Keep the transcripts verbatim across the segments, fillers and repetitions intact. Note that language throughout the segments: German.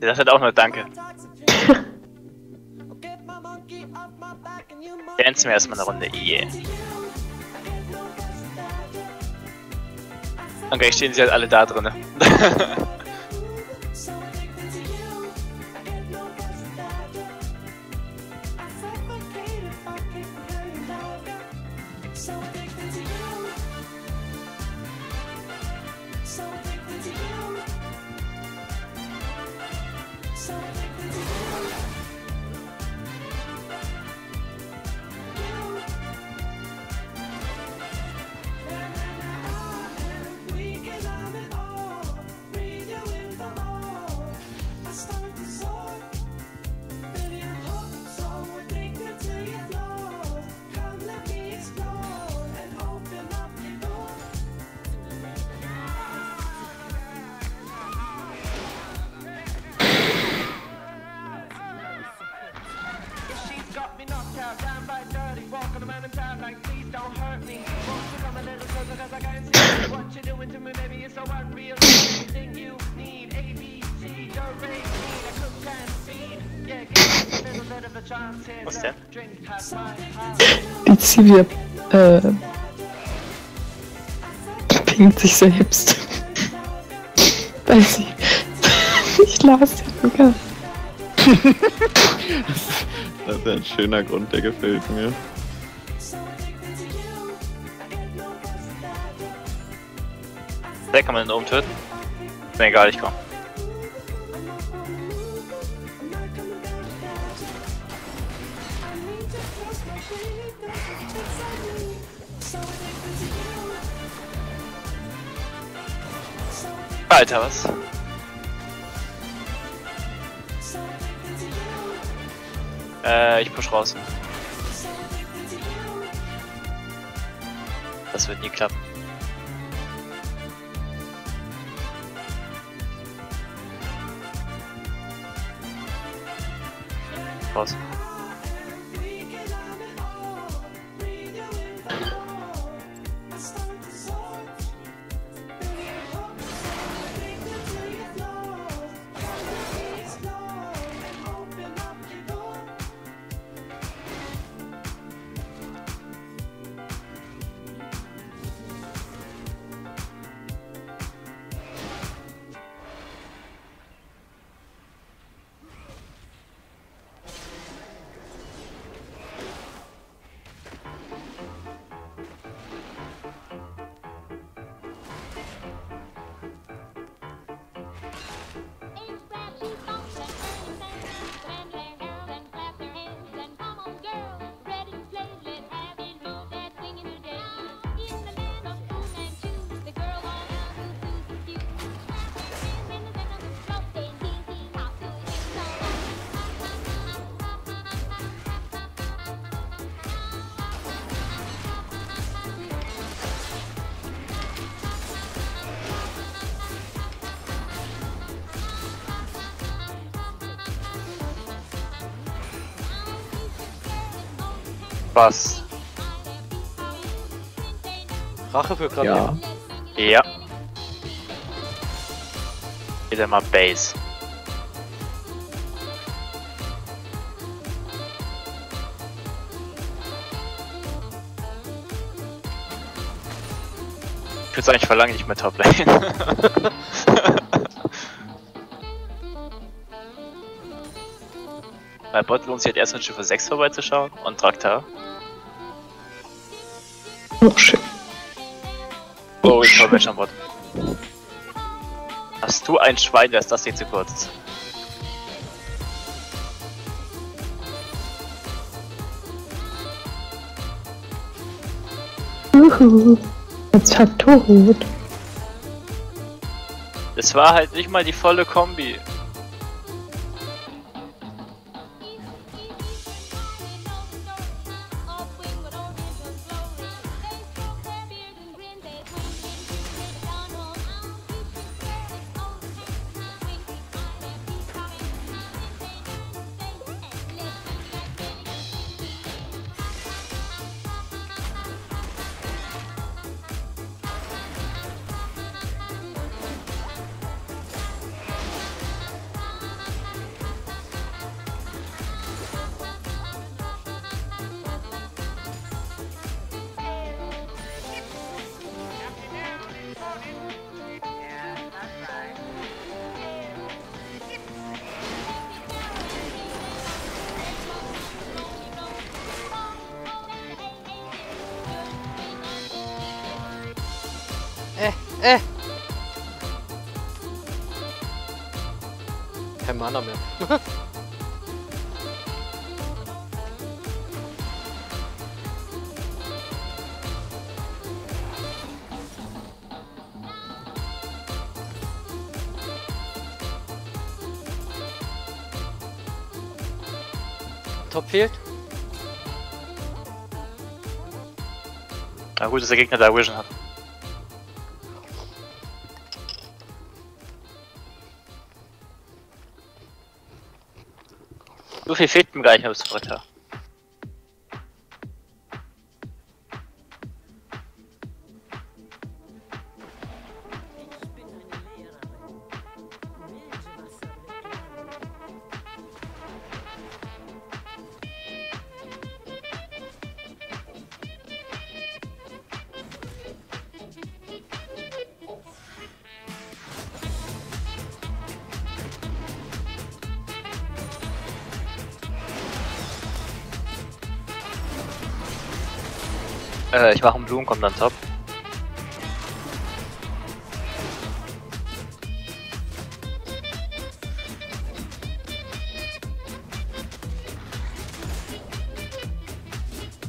Das hat auch nur Danke. Dancen wir erstmal eine Runde. Yeah. Okay, stehen sie halt alle da drin. Was denn? Die Zivia, äh, pingt sich selbst. Weil sie... ich las den sogar. Das ist ein schöner Grund, der gefällt mir. Da kann man den oben töten. Ist mir egal, ich komm. Alter, was? Äh, ich push raus. Das wird nie klappen. Raus. Was? Rache für Kramien? Ja. Ja. Wieder mal Base. Ich würde sagen, ich verlange nicht mehr Toplane. Bei Bot lohnt sich halt erst mit Schiffe sechs vorbeizuschauen und Traktor. Oh shit. Oh, ich hab welchen Bot. Hast du ein Schwein, wärst das hier zu kurz. Uhu, jetzt hat tot. Es war halt nicht mal die volle Kombi. Äh, äh. Kein Mana mehr. Top fehlt. Na gut, dass der Gegner da Vision hat. So viel fehlt mir gar nicht mehr bis zum Ritter. Äh, ich mache einen Blumen, kommt dann top.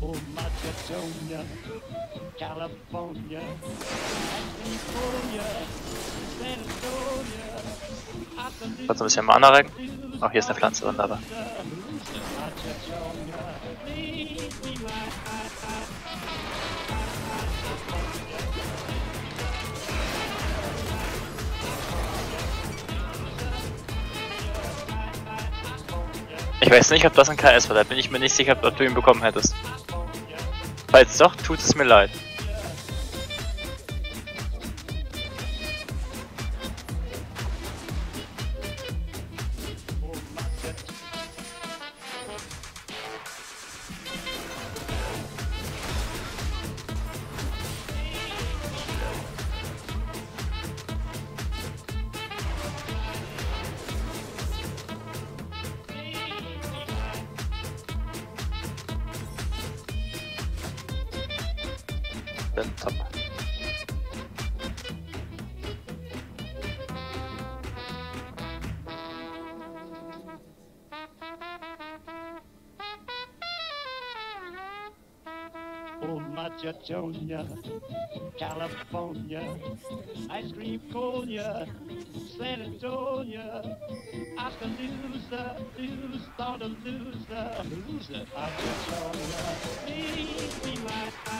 Oh, Macedonia, California, kurz ein bisschen Mana rein. Auch hier ist eine Pflanze drin, aber. Ich weiß nicht, ob das ein K S war, da bin ich mir nicht sicher, ob du ihn bekommen hättest. Falls doch, tut es mir leid. Dann top. Oh, Macedonia, California, Ice Cream Conia, San Antonio, I'm the loser, loser, I'm the loser, loser, Macedonia, leave me my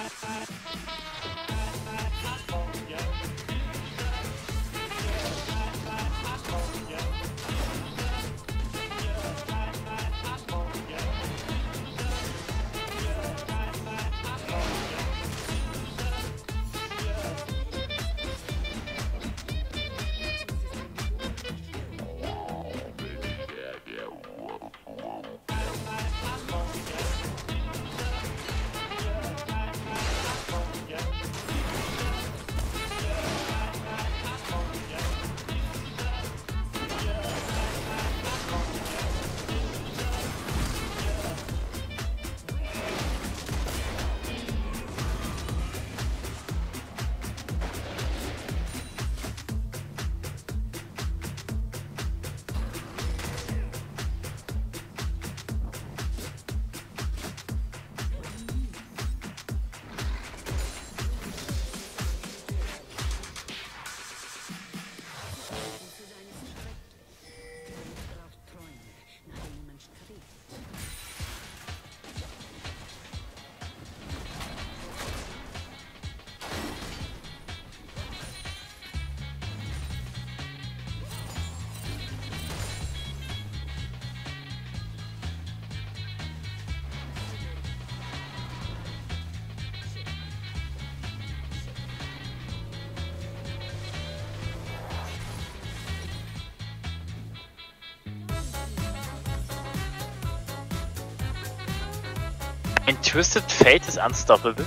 Ein Twisted Fate ist unstoppable?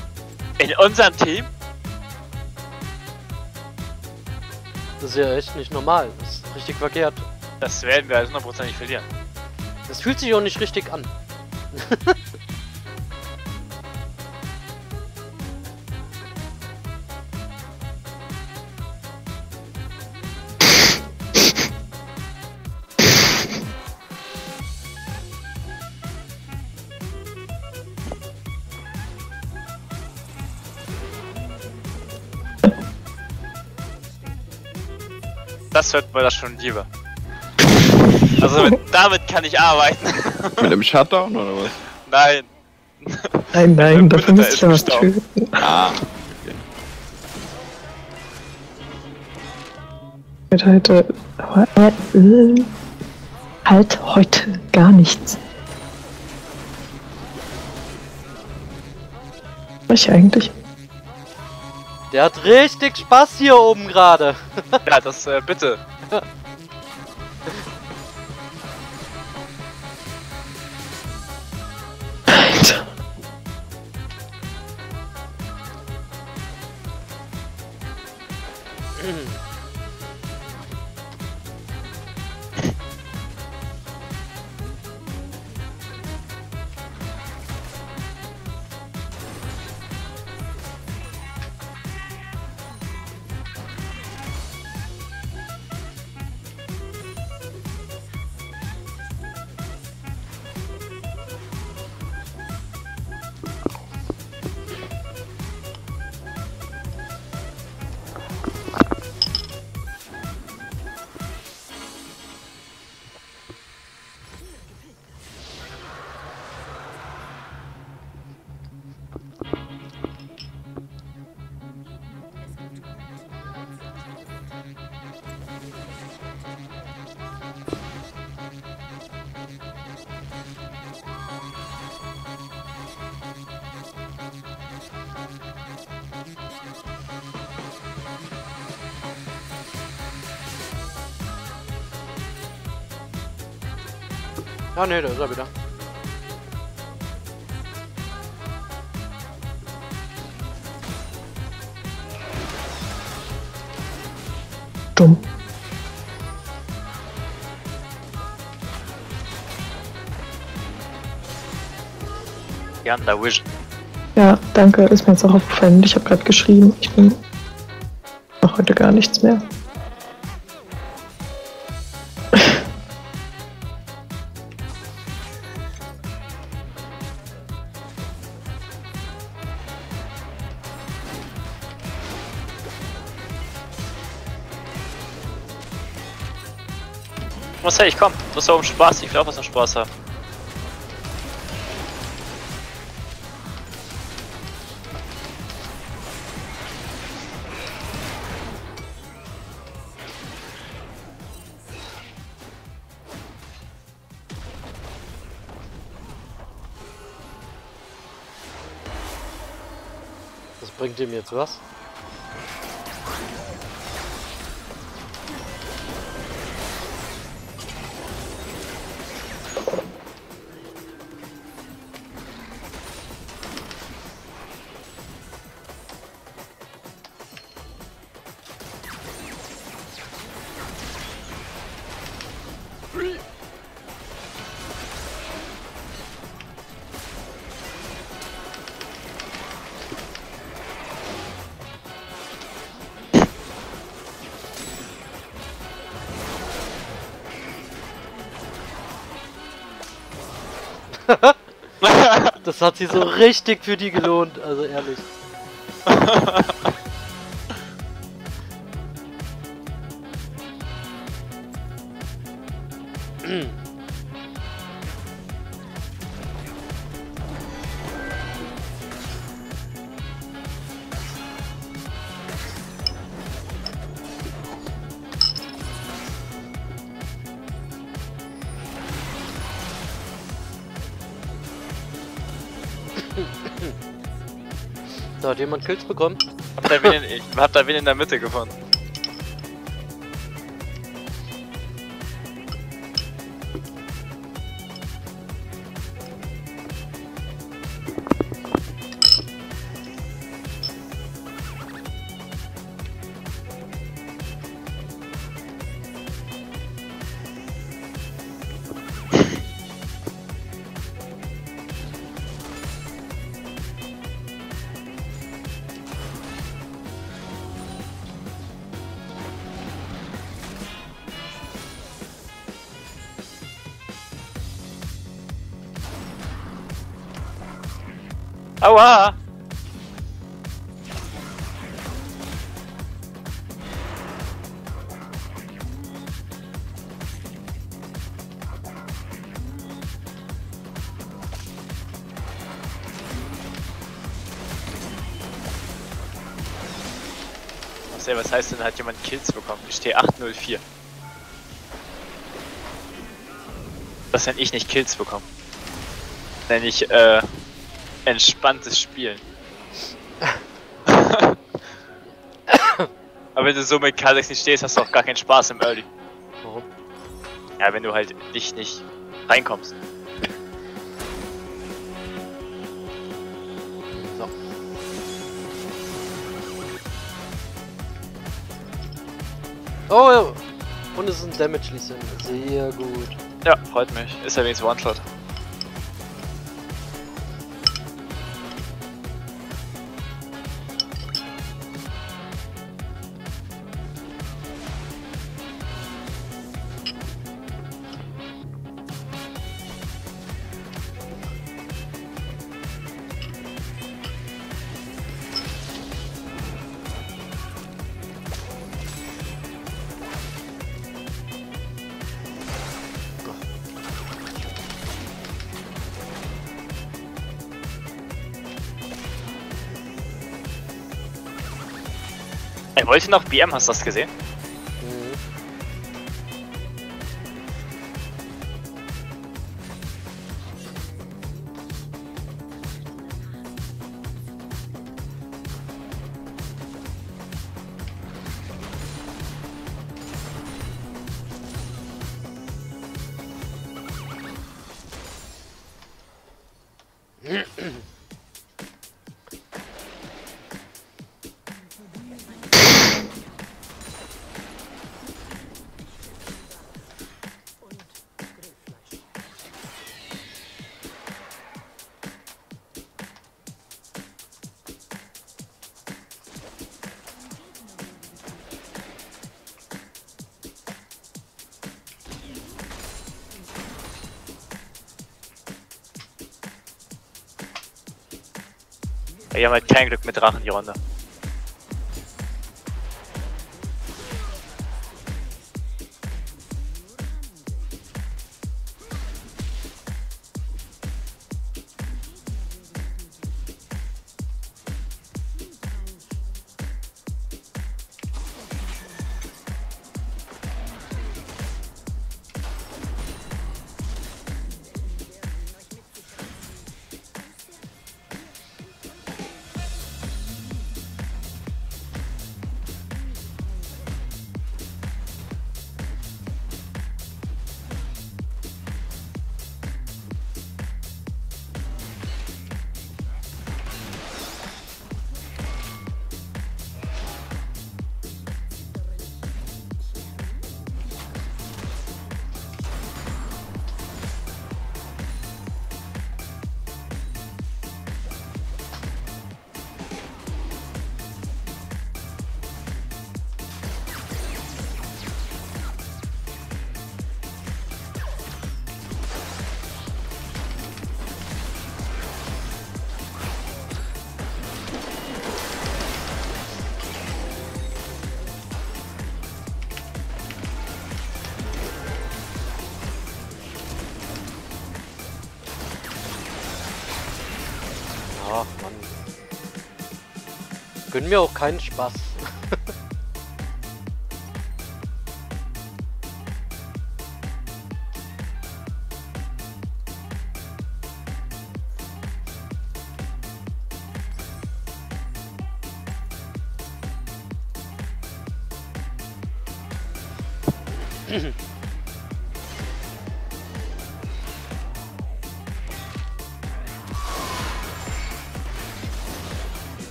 In unserem Team? Das ist ja echt nicht normal, das ist richtig verkehrt. Das werden wir also hundertprozentig nicht verlieren. Das fühlt sich auch nicht richtig an. das hört man das schon lieber. Also mit, damit kann ich arbeiten. Mit dem Shutdown oder was? Nein. Nein, nein, dafür muss ich ja was töten. Ah. Okay. Heute, heute, halt heute gar nichts. Was eigentlich? Der hat richtig Spaß hier oben gerade. Ja, das äh, bitte. Alter. Ah ne, da ist er wieder. Dumm. Ja, da wish. Ja, danke, ist mir jetzt auch aufgefallen. Ich habe gerade geschrieben, ich bin noch heute gar nichts mehr. Was hey, ich komm, du hast da oben Spaß, ich will auch was an Spaß haben. Das bringt ihm jetzt was? Das hat sich so richtig für die gelohnt, also ehrlich. So, hat jemand Kills bekommen? Hab da wen, ich hab da wen in der Mitte gefunden. Aua! Ey, was heißt denn, hat jemand Kills bekommen? Ich stehe acht null vier. Das nenne ich nicht Kills bekommen. Nenne ich, äh, entspanntes Spielen. Aber wenn du so mit K sechs nicht stehst, hast du auch gar keinen Spaß im Early. Warum? Ja, wenn du halt dich nicht reinkommst. Oh, und es ist ein Damage Leasing. Sehr gut. Ja, freut mich. Ist ja wenigstens One-Shot. Er wollte noch B M, hast du das gesehen? Mhm. Wir haben halt kein Glück mit Drachen die Runde. Ach Mann. Gönnen mir auch keinen Spaß.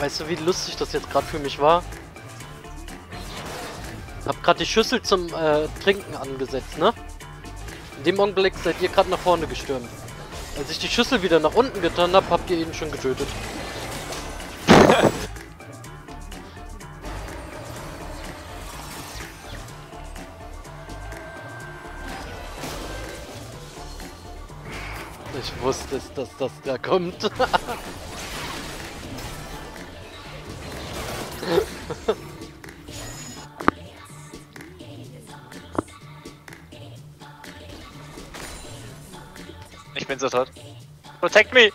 Weißt du, wie lustig das jetzt gerade für mich war? Hab gerade die Schüssel zum äh, Trinken angesetzt, ne? In dem Augenblick seid ihr gerade nach vorne gestürmt. Als ich die Schüssel wieder nach unten getan habe, habt ihr ihn schon getötet. Ich wusste, dass das da kommt. Ich bin so tot. Protect me!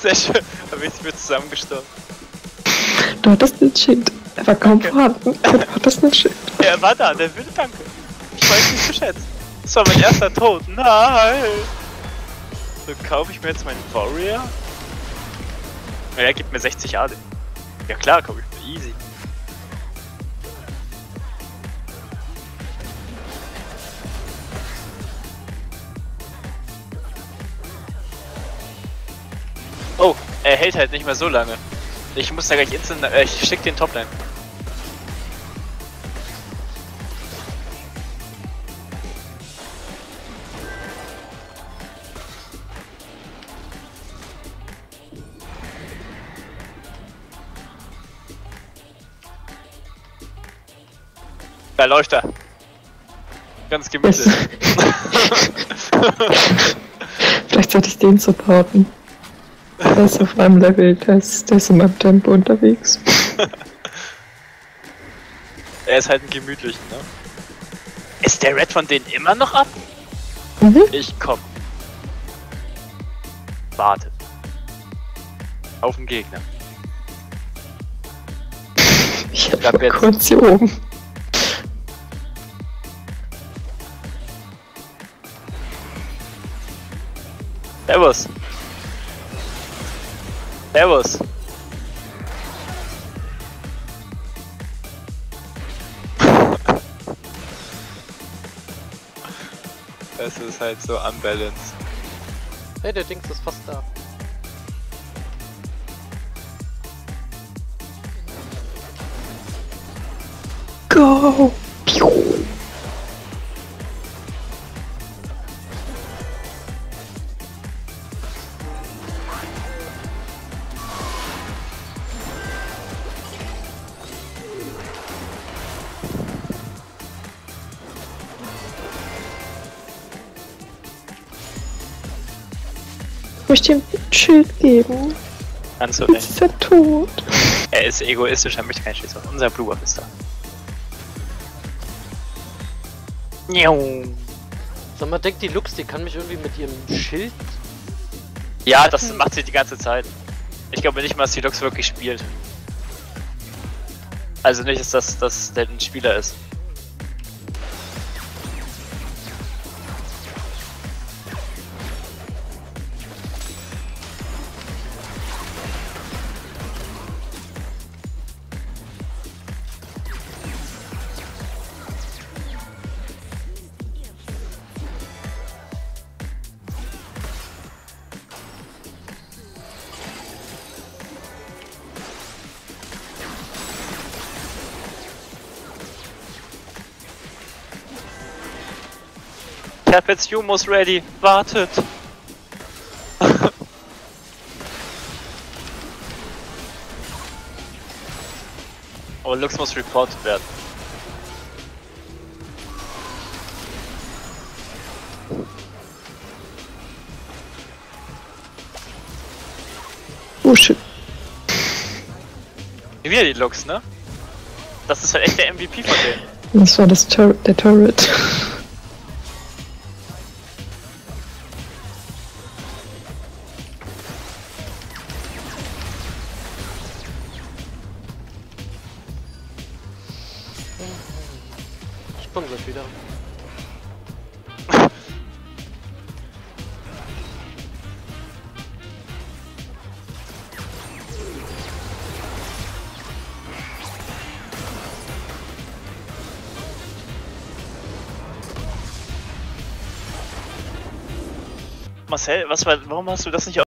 Sehr schön, aber jetzt wird zusammengestorben. Du hattest ein Schild. Er war kaum vorhanden. Du hattest ein Schild. Ja, er war da, der würde danke. Ich weiß nicht zu schätzen. Das war mein erster Tod. Nein! So, kaufe ich mir jetzt meinen Warrior? Na ja, gibt mir sechzig A D. Ja klar, kaufe ich mir easy. Oh, er hält halt nicht mehr so lange. Ich muss da gleich instant... Äh, ich schick den Topline. Da läuft er. Ganz gemütlich. Vielleicht sollte ich den supporten. Der ist auf einem Level, der ist, der ist im Abtempo unterwegs. Er ist halt ein gemütlichen, ne? Ist der Red von denen immer noch ab? Mhm. Ich komm. Warte. Auf den Gegner. Ich hab glaub, kurz hier oben. Servus. Servus! Das ist halt so unbalanced. Hey, der Dings ist fast da. Go! Piu. Ich möchte ihm ein Schild geben. Ganz so recht. Jetzt ist er tot. Er ist egoistisch, er möchte kein Schild. Unser Blue Buff ist da. Njau. Sag mal, denkt die Lux, die kann mich irgendwie mit ihrem Schild... Ja, das macht sie die ganze Zeit. Ich glaube nicht mal, dass die Lux wirklich spielt. Also nicht, dass das, dass der ein Spieler ist. Ich hab jetzt Humus ready, wartet! Oh, Lux muss reported werden. Oh shit. Wieder die Lux, ne? Das ist halt echt der M V P von denen. Das war das Tur- der Turret. Wieder. Marcel, was war, warum hast du das nicht auf?